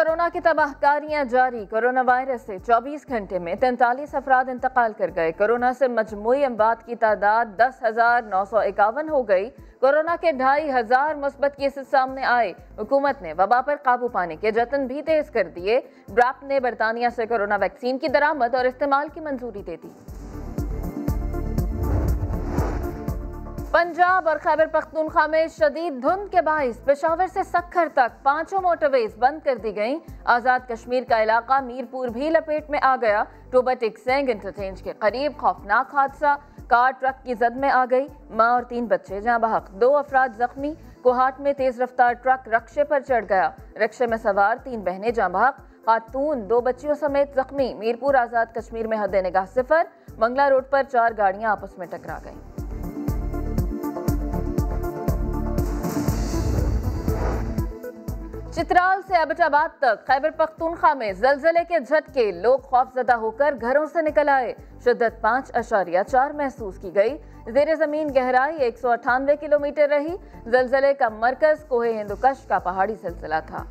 Corona की तबाहकारियां जारी। Corona virus से 24 घंटे में 43 अफराद इंतकाल कर गए। कोरोना से मजमूई अमवात की तादाद 10,951 हो गई। कोरोना के 2,500 मुस्बत केसेस सामने आए। हुकूमत ने वबा पर काबू पाने के जतन भी तेज कर दिए। ब्राप ने बरतानिया से कोरोना वैक्सीन की दरामद और इस्तेमाल की मंजूरी दे दी। पंजाब और खैबर पख्तूनख्वा में शदीद धुंध के बायस पेशावर से सक्खर तक पांचों मोटरवेज बंद कर दी गईं। आज़ाद कश्मीर का इलाका मीरपुर भी लपेट में आ गया। टोबाटिक सेंग इंटरचेंज के करीब खौफनाक हादसा, कार ट्रक की जद में आ गई। मां और 3 बच्चे जहां बहक, 2 अफराद जख्मी। कोहाट में तेज रफ्तार ट्रक रक्शे पर चढ़ गया। रक्शे में सवार 3 बहनें जहां बहक, खातून 2 बच्चियों समेत जख्मी। मीरपुर आज़ाद कश्मीर में हद निगाह सिफर। मंगला रोड पर 4 गाड़ियाँ आपस में टकरा गईं। चित्राल से अबटाबाद तक खैबर पख्तूनख्वा में जलजले के झटके, लोग खौफजदा होकर घरों से निकल आए। शिद्दत 5.4 महसूस की गई। जेर जमीन गहराई 198 किलोमीटर रही। जलजले का मरकज कोहे हिंदुकश का पहाड़ी सिलसिला था।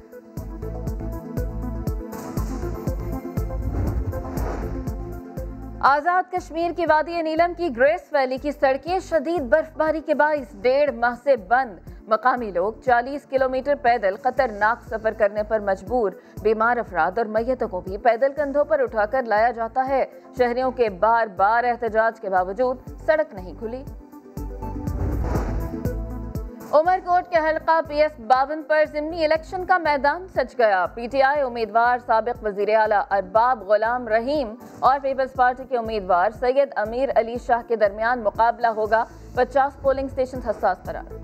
आज़ाद कश्मीर की वादी नीलम की ग्रेस वैली की सड़कें शदीद बर्फबारी के बायस 1.5 माह से बंद। मकामी लोग 40 किलोमीटर पैदल खतरनाक सफर करने पर मजबूर। बीमार अफराद और मैयतों को भी पैदल कंधों पर उठाकर लाया जाता है। शहरियों के बार बार एहतजाज के बावजूद सड़क नहीं खुली। उमरकोट के हलका PS 52 पर जिमनी इलेक्शन का मैदान सज गया। PTI उम्मीदवार साबिक वजीर आला अरबाब गुलाम रहीम और पीपल्स पार्टी के उम्मीदवार सैयद अमीर अली शाह के दरमियान मुकाबला होगा। 50 पोलिंग स्टेशन हसास करार।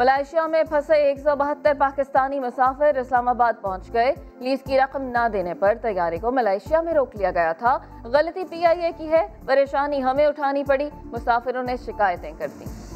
मलेशिया में फंसे 172 पाकिस्तानी मुसाफिर इस्लामाबाद पहुंच गए। लीज की रकम ना देने पर तैयारे को मलेशिया में रोक लिया गया था। गलती PIA की है, परेशानी हमें उठानी पड़ी, मुसाफिरों ने शिकायतें कर दी।